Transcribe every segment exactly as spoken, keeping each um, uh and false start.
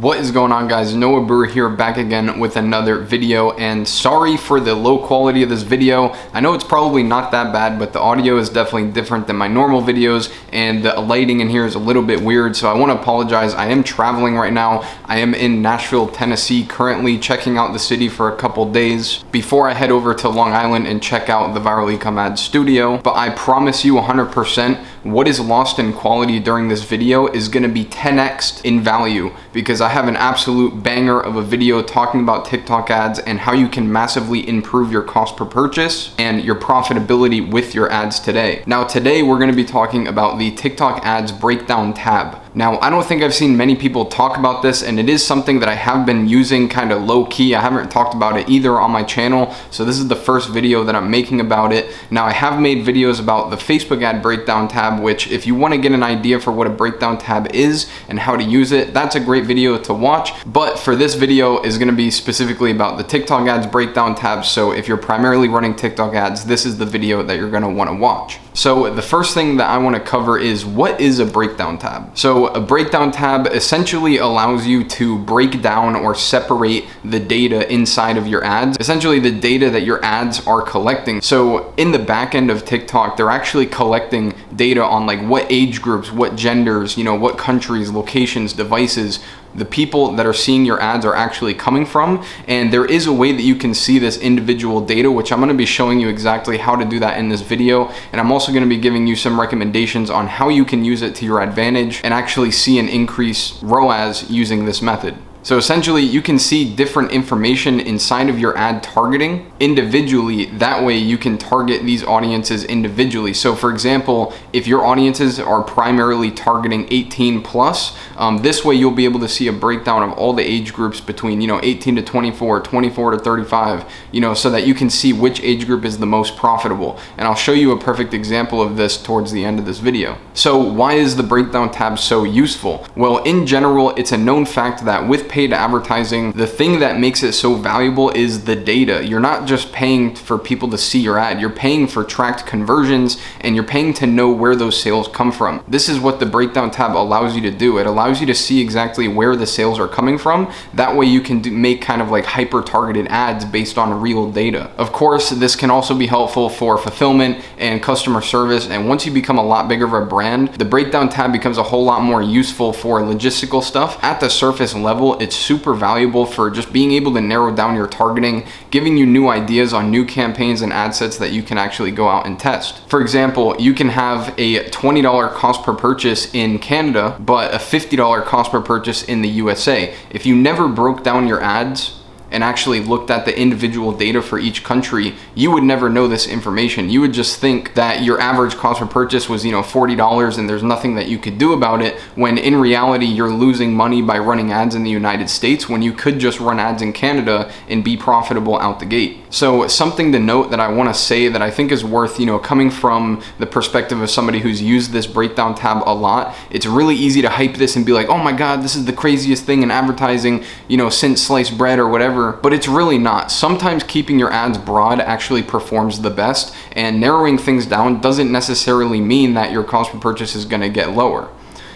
What is going on, guys? Noah Brewer here, back again with another video, and sorry for the low quality of this video. I know it's probably not that bad, but the audio is definitely different than my normal videos, and the lighting in here is a little bit weird, so I want to apologize. I am traveling right now. I am in Nashville, Tennessee, currently checking out the city for a couple days before I head over to Long Island and check out the Viral Ecomadz studio. But I promise you one hundred percent, what is lost in quality during this video is going to be ten X'd in value, because I have an absolute banger of a video talking about TikTok ads and how you can massively improve your cost per purchase and your profitability with your ads today. Now today we're going to be talking about the TikTok ads breakdown tab. Now, I don't think I've seen many people talk about this, and it is something that I have been using kind of low key. I haven't talked about it either on my channel, so this is the first video that I'm making about it. Now, I have made videos about the Facebook ad breakdown tab, which if you want to get an idea for what a breakdown tab is and how to use it, that's a great video to watch. But for this video is going to be specifically about the TikTok ads breakdown tab, so if you're primarily running TikTok ads, this is the video that you're going to want to watch. So the first thing that I want to cover is, what is a breakdown tab? So a breakdown tab essentially allows you to break down or separate the data inside of your ads, essentially the data that your ads are collecting. So in the back end of TikTok, they're actually collecting data on like what age groups, what genders, you know, what countries, locations, devices, the people that are seeing your ads are actually coming from. And there is a way that you can see this individual data, which I'm gonna be showing you exactly how to do that in this video. And I'm also gonna be giving you some recommendations on how you can use it to your advantage and actually see an increase R O A S using this method. So essentially, you can see different information inside of your ad targeting individually. That way you can target these audiences individually. So for example, if your audiences are primarily targeting eighteen plus, um, this way you'll be able to see a breakdown of all the age groups between, you know, eighteen to twenty-four, twenty-four to thirty-five, you know, so that you can see which age group is the most profitable. And I'll show you a perfect example of this towards the end of this video. So why is the breakdown tab so useful? Well, in general, it's a known fact that with paid advertising, the thing that makes it so valuable is the data. You're not just paying for people to see your ad, you're paying for tracked conversions, and you're paying to know where those sales come from. This is what the breakdown tab allows you to do. It allows you to see exactly where the sales are coming from. That way you can do, make kind of like hyper targeted ads based on real data. Of course, this can also be helpful for fulfillment and customer service. And once you become a lot bigger of a brand, the breakdown tab becomes a whole lot more useful for logistical stuff. At the surface level, it's super valuable for just being able to narrow down your targeting, giving you new ideas on new campaigns and ad sets that you can actually go out and test. For example, you can have a twenty dollar cost per purchase in Canada, but a fifty dollar cost per purchase in the U S A. If you never broke down your ads and actually looked at the individual data for each country, you would never know this information. You would just think that your average cost per purchase was, you know, forty dollars and there's nothing that you could do about it, when in reality, you're losing money by running ads in the United States when you could just run ads in Canada and be profitable out the gate. So something to note that I wanna say that I think is worth, you know, coming from the perspective of somebody who's used this breakdown tab a lot, it's really easy to hype this and be like, oh my God, this is the craziest thing in advertising, you know, since sliced bread or whatever. But it's really not. Sometimes keeping your ads broad actually performs the best, and narrowing things down doesn't necessarily mean that your cost per purchase is going to get lower.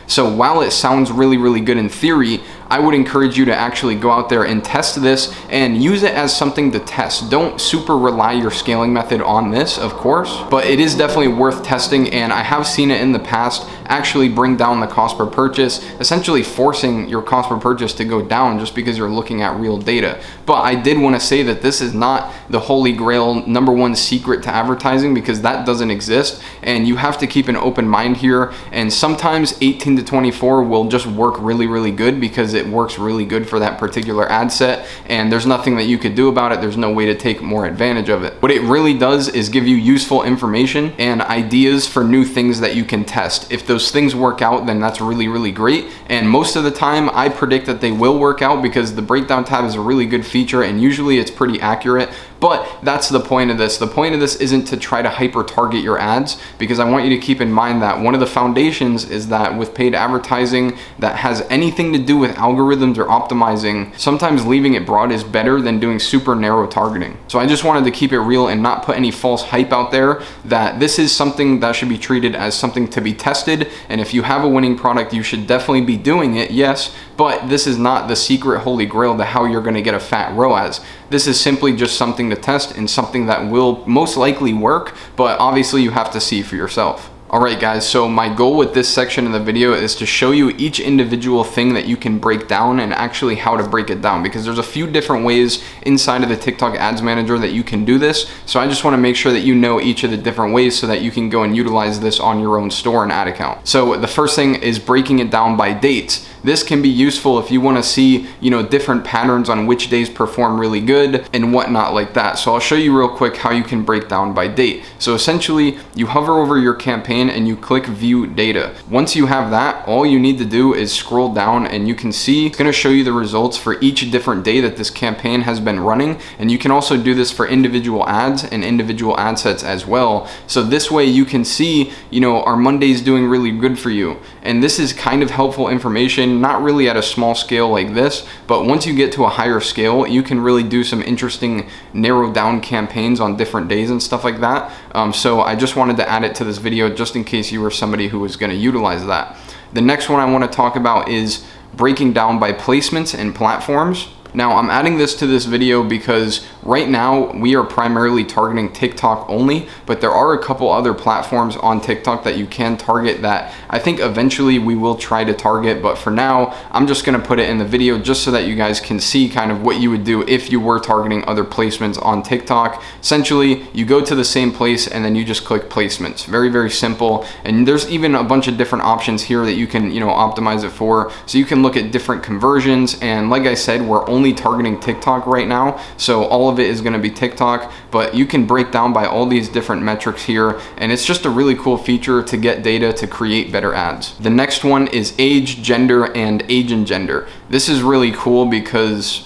So while it sounds really, really good in theory, I would encourage you to actually go out there and test this and use it as something to test. Don't super rely your scaling method on this, of course, but it is definitely worth testing, and I have seen it in the past actually bring down the cost per purchase, essentially forcing your cost per purchase to go down just because you're looking at real data. But I did want to say that this is not the holy grail number one secret to advertising, because that doesn't exist, and you have to keep an open mind here. And sometimes eighteen to twenty-four will just work really, really good because it works really good for that particular ad set, and there's nothing that you could do about it. There's no way to take more advantage of it. What it really does is give you useful information and ideas for new things that you can test. If those things work out, then that's really, really great. And most of the time I predict that they will work out, because the breakdown tab is a really good feature and usually it's pretty accurate. But that's the point of this. The point of this isn't to try to hyper target your ads, because I want you to keep in mind that one of the foundations is that with paid advertising that has anything to do with algorithms or optimizing, sometimes leaving it broad is better than doing super narrow targeting. So I just wanted to keep it real and not put any false hype out there that this is something that should be treated as something to be tested it. And if you have a winning product, you should definitely be doing it, yes, but this is not the secret holy grail to how you're gonna get a fat ROAS. This is simply just something to test and something that will most likely work, but obviously you have to see for yourself. Alright guys, so my goal with this section of the video is to show you each individual thing that you can break down and actually how to break it down, because there's a few different ways inside of the TikTok ads manager that you can do this. So I just want to make sure that you know each of the different ways so that you can go and utilize this on your own store and ad account. So the first thing is breaking it down by dates. This can be useful if you want to see, you know, different patterns on which days perform really good and whatnot like that. So I'll show you real quick how you can break down by date. So essentially you hover over your campaign and you click view data. Once you have that, all you need to do is scroll down and you can see it's going to show you the results for each different day that this campaign has been running. And you can also do this for individual ads and individual ad sets as well. So this way you can see, you know, are Mondays doing really good for you? And this is kind of helpful information, not really at a small scale like this, but once you get to a higher scale, you can really do some interesting narrow down campaigns on different days and stuff like that. Um, so I just wanted to add it to this video just in case you were somebody who was going to utilize that. The next one I want to talk about is breaking down by placements and platforms. Now I'm adding this to this video because right now we are primarily targeting TikTok only, but there are a couple other platforms on TikTok that you can target that I think eventually we will try to target, but for now I'm just going to put it in the video just so that you guys can see kind of what you would do if you were targeting other placements on TikTok. Essentially you go to the same place and then you just click placements. Very, very simple. And there's even a bunch of different options here that you can, you know, optimize it for. So you can look at different conversions, and like I said, we're only Only targeting TikTok right now, so all of it is going to be TikTok, but you can break down by all these different metrics here, and it's just a really cool feature to get data to create better ads. The next one is age, gender, and age and gender. This is really cool because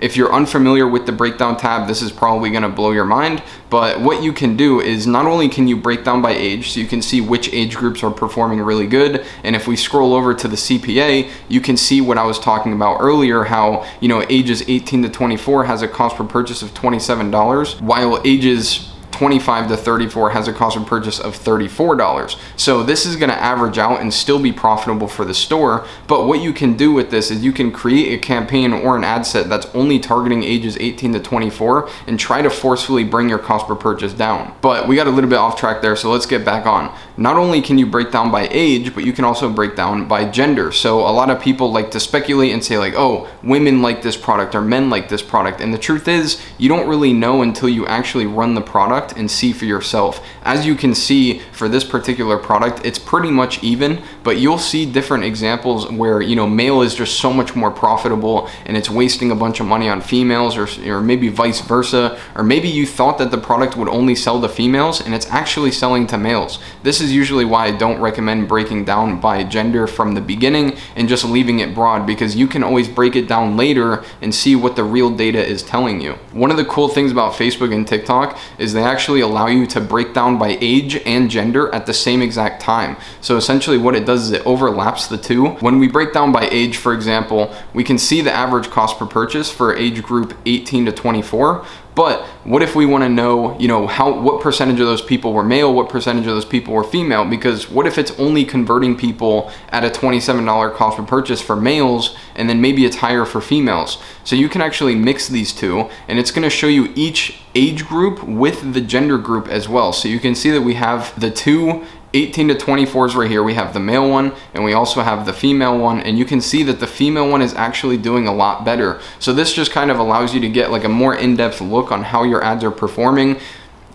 if you're unfamiliar with the breakdown tab, this is probably going to blow your mind, but what you can do is not only can you break down by age, so you can see which age groups are performing really good, and if we scroll over to the C P A, you can see what I was talking about earlier, how, you know, ages eighteen to twenty-four has a cost per purchase of twenty-seven dollars, while ages twenty-five to thirty-four has a cost of purchase of thirty-four dollars. So this is going to average out and still be profitable for the store. But what you can do with this is you can create a campaign or an ad set that's only targeting ages eighteen to twenty-four and try to forcefully bring your cost per purchase down. But we got a little bit off track there, so let's get back on. Not only can you break down by age, but you can also break down by gender. So a lot of people like to speculate and say like, oh, women like this product or men like this product. And the truth is you don't really know until you actually run the product and see for yourself. As you can see for this particular product, it's pretty much even, but you'll see different examples where, you know, male is just so much more profitable and it's wasting a bunch of money on females, or, or maybe vice versa, or maybe you thought that the product would only sell to females and it's actually selling to males. This is usually why I don't recommend breaking down by gender from the beginning and just leaving it broad, because you can always break it down later and see what the real data is telling you. One of the cool things about Facebook and TikTok is they actually allow you to break down by age and gender at the same exact time. So essentially what it does is it overlaps the two. When we break down by age, for example, we can see the average cost per purchase for age group eighteen to twenty-four. But what if we want to know, you know, how, what percentage of those people were male, what percentage of those people were female? Because what if it's only converting people at a twenty-seven dollar cost per purchase for males, and then maybe it's higher for females? So you can actually mix these two, and it's going to show you each age group with the gender group as well. So you can see that we have the two eighteen to twenty-fours right here. We have the male one and we also have the female one, and you can see that the female one is actually doing a lot better. So this just kind of allows you to get like a more in-depth look on how your ads are performing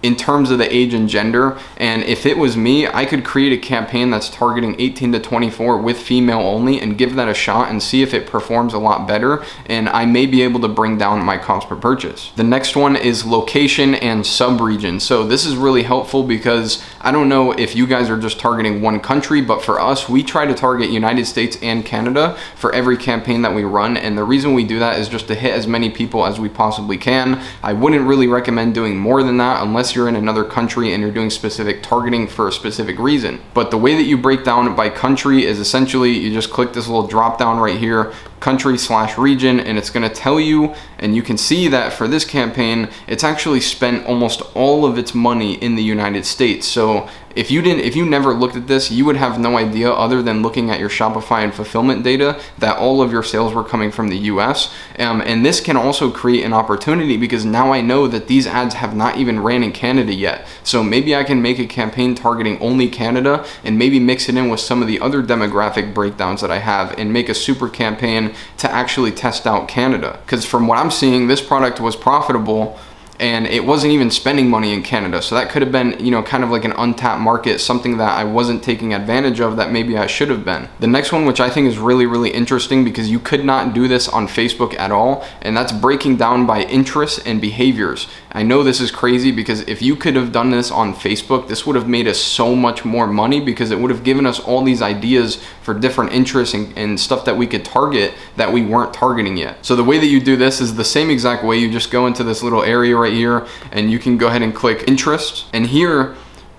in terms of the age and gender. And if it was me, I could create a campaign that's targeting eighteen to twenty-four with female only and give that a shot and see if it performs a lot better, and I may be able to bring down my cost per purchase. The next one is location and sub-region. So this is really helpful because I don't know if you guys are just targeting one country, but for us, we try to target United States and Canada for every campaign that we run, and the reason we do that is just to hit as many people as we possibly can. I wouldn't really recommend doing more than that unless you're in another country and you're doing specific targeting for a specific reason. But the way that you break down by country is essentially you just click this little drop down right here, country slash region, and it's gonna tell you, and you can see that for this campaign, it's actually spent almost all of its money in the United States. So if you didn't, if you never looked at this, you would have no idea other than looking at your Shopify and fulfillment data that all of your sales were coming from the U S. Um, and this can also create an opportunity because now I know that these ads have not even ran in Canada yet. So maybe I can make a campaign targeting only Canada and maybe mix it in with some of the other demographic breakdowns that I have and make a super campaign to actually test out Canada. Because from what I'm seeing, this product was profitable and it wasn't even spending money in Canada. So that could have been, you know, kind of like an untapped market, something that I wasn't taking advantage of that maybe I should have been. The next one, which I think is really, really interesting because you could not do this on Facebook at all, and that's breaking down by interests and behaviors. I know this is crazy because if you could have done this on Facebook, this would have made us so much more money because it would have given us all these ideas for different interests and, and stuff that we could target that we weren't targeting yet. So the way that you do this is the same exact way. You just go into this little area right here and you can go ahead and click interest, and here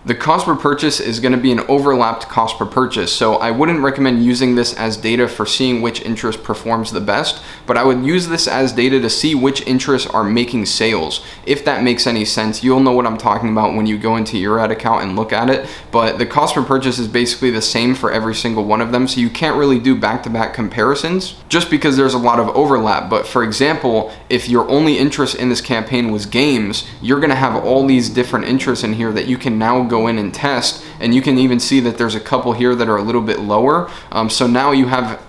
the cost per purchase is going to be an overlapped cost per purchase. So I wouldn't recommend using this as data for seeing which interest performs the best, but I would use this as data to see which interests are making sales. If that makes any sense, you'll know what I'm talking about when you go into your ad account and look at it. But the cost per purchase is basically the same for every single one of them. So you can't really do back-to-back comparisons just because there's a lot of overlap. But for example, if your only interest in this campaign was games, you're going to have all these different interests in here that you can now go go in and test, and you can even see that there's a couple here that are a little bit lower. Um, so now you have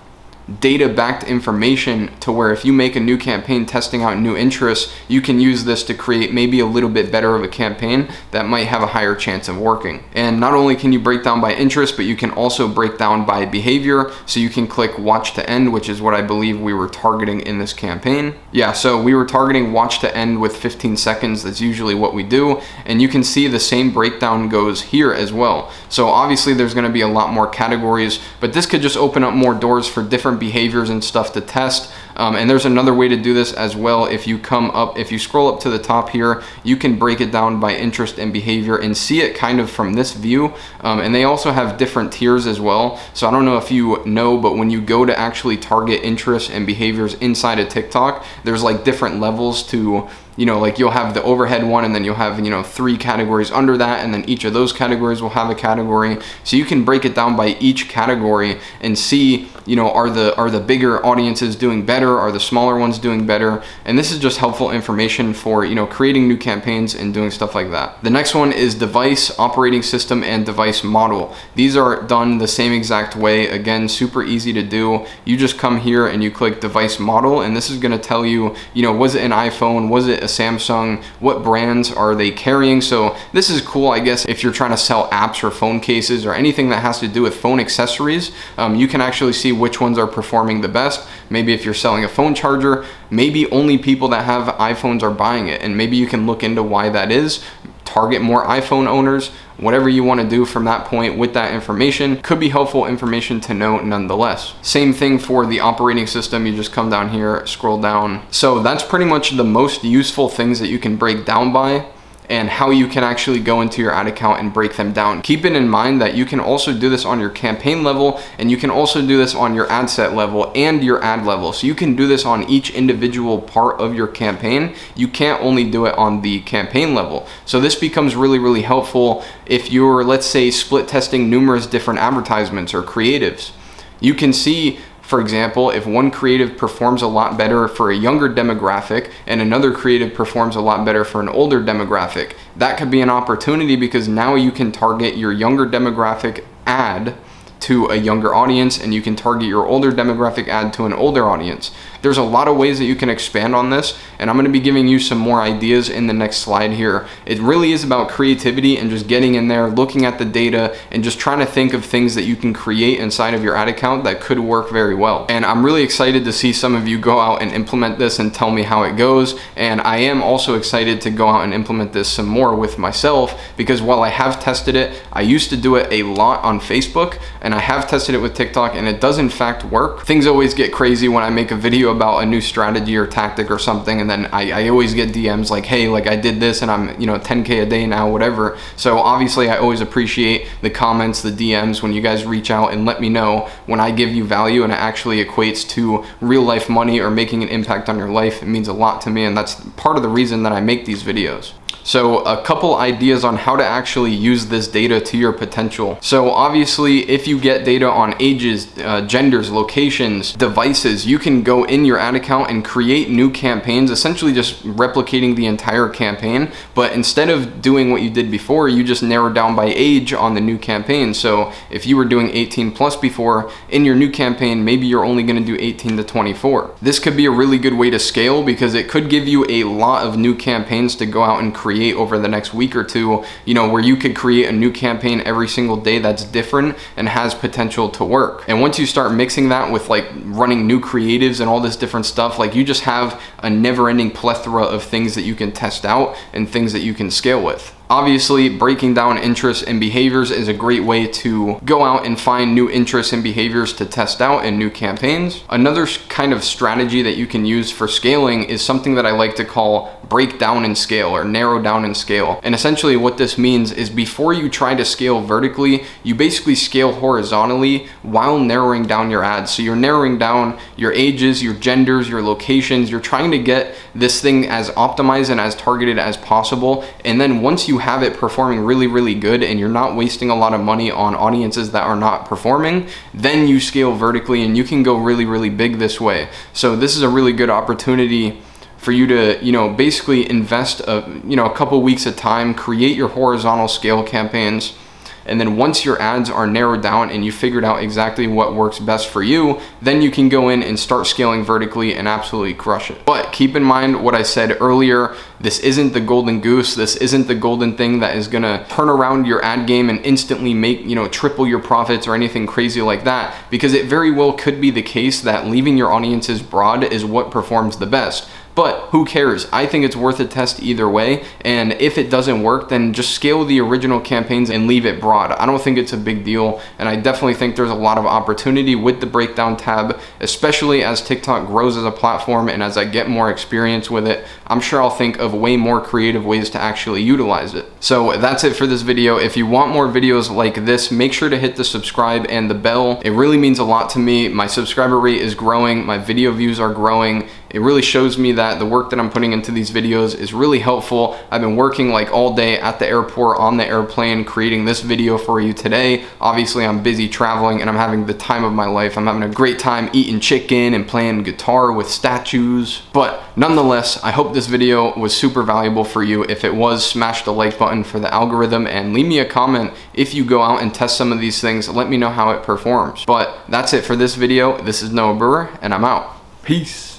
data-backed information to where if you make a new campaign testing out new interests, you can use this to create maybe a little bit better of a campaign that might have a higher chance of working. And not only can you break down by interest, but you can also break down by behavior. So you can click watch to end, which is what I believe we were targeting in this campaign. Yeah, so we were targeting watch to end with fifteen seconds. That's usually what we do. And you can see the same breakdown goes here as well. So obviously there's going to be a lot more categories, but this could just open up more doors for different behaviors and stuff to test. Um, and there's another way to do this as well. If you come up, if you scroll up to the top here, you can break it down by interest and behavior and see it kind of from this view. Um, and they also have different tiers as well. So I don't know if you know, but when you go to actually target interests and behaviors inside of TikTok, there's like different levels to, you know, like you'll have the overhead one, and then you'll have, you know, three categories under that, and then each of those categories will have a category. So you can break it down by each category and see, you know, are the are the bigger audiences doing better? Are the smaller ones doing better? And this is just helpful information for, you know, creating new campaigns and doing stuff like that. The next one is device, operating system, and device model. These are done the same exact way. Again, super easy to do. You just come here and you click device model, and this is gonna tell you, you know, was it an iPhone? Was it a Samsung? What brands are they carrying? So this is cool, I guess, if you're trying to sell apps or phone cases or anything that has to do with phone accessories. Um, you can actually see which ones are performing the best. Maybe if you're selling a phone charger, maybe only people that have iPhones are buying it, and maybe you can look into why that is. Target more iPhone owners, whatever you want to do from that point with that information. Could be helpful information to know nonetheless. Same thing for the operating system. You just come down here, scroll down. So that's pretty much the most useful things that you can break down by and how you can actually go into your ad account and break them down. Keeping in mind that you can also do this on your campaign level, and you can also do this on your ad set level and your ad level. So you can do this on each individual part of your campaign. You can't only do it on the campaign level. So this becomes really, really helpful if you're, let's say, split testing numerous different advertisements or creatives. You can see, for example, if one creative performs a lot better for a younger demographic and another creative performs a lot better for an older demographic, that could be an opportunity because now you can target your younger demographic ad to a younger audience, and you can target your older demographic ad to an older audience. There's a lot of ways that you can expand on this, and I'm going to be giving you some more ideas in the next slide here. It really is about creativity and just getting in there, looking at the data, and just trying to think of things that you can create inside of your ad account that could work very well. And I'm really excited to see some of you go out and implement this and tell me how it goes. And I am also excited to go out and implement this some more with myself, because while I have tested it, I used to do it a lot on Facebook, and I have tested it with TikTok, and it does in fact work. Things always get crazy when I make a video about a new strategy or tactic or something, and then I, I always get D Ms like, hey, like I did this and I'm, you know, ten K a day now, whatever. So obviously I always appreciate the comments, the D Ms, when you guys reach out and let me know when I give you value and it actually equates to real life money or making an impact on your life. It means a lot to me, and that's part of the reason that I make these videos. So a couple ideas on how to actually use this data to your potential. So obviously, if you get data on ages, uh, genders, locations, devices, you can go in your ad account and create new campaigns, essentially just replicating the entire campaign. But instead of doing what you did before, you just narrow down by age on the new campaign. So if you were doing eighteen plus before, in your new campaign, maybe you're only gonna do eighteen to twenty-four. This could be a really good way to scale because it could give you a lot of new campaigns to go out and create over the next week or two, you know, where you could create a new campaign every single day that's different and has potential to work. And once you start mixing that with like running new creatives and all this different stuff, like you just have a never-ending plethora of things that you can test out and things that you can scale with. Obviously, breaking down interests and behaviors is a great way to go out and find new interests and behaviors to test out in new campaigns. Another kind of strategy that you can use for scaling is something that I like to call break down and scale, or narrow down and scale. And essentially what this means is before you try to scale vertically, you basically scale horizontally while narrowing down your ads. So you're narrowing down your ages, your genders, your locations. You're trying to get this thing as optimized and as targeted as possible. And then once you have it performing really, really good and you're not wasting a lot of money on audiences that are not performing, then you scale vertically and you can go really, really big this way. So this is a really good opportunity for you to, you know, basically invest a, you know, a couple weeks of time, create your horizontal scale campaigns. And then once your ads are narrowed down and you figured out exactly what works best for you, then you can go in and start scaling vertically and absolutely crush it. But keep in mind what I said earlier, this isn't the golden goose. This isn't the golden thing that is gonna turn around your ad game and instantly make, you know, triple your profits or anything crazy like that, because it very well could be the case that leaving your audiences broad is what performs the best. But who cares? I think it's worth a test either way. And if it doesn't work, then just scale the original campaigns and leave it broad. I don't think it's a big deal. And I definitely think there's a lot of opportunity with the breakdown tab, especially as TikTok grows as a platform and as I get more experience with it, I'm sure I'll think of way more creative ways to actually utilize it. So that's it for this video. If you want more videos like this, make sure to hit the subscribe and the bell. It really means a lot to me. My subscriber rate is growing. My video views are growing. It really shows me that the work that I'm putting into these videos is really helpful. I've been working like all day at the airport, on the airplane, creating this video for you today. Obviously, I'm busy traveling and I'm having the time of my life. I'm having a great time eating chicken and playing guitar with statues. But nonetheless, I hope this video was super valuable for you. If it was, smash the like button for the algorithm and leave me a comment if you go out and test some of these things. Let me know how it performs. But that's it for this video. This is Noah Brewer and I'm out. Peace.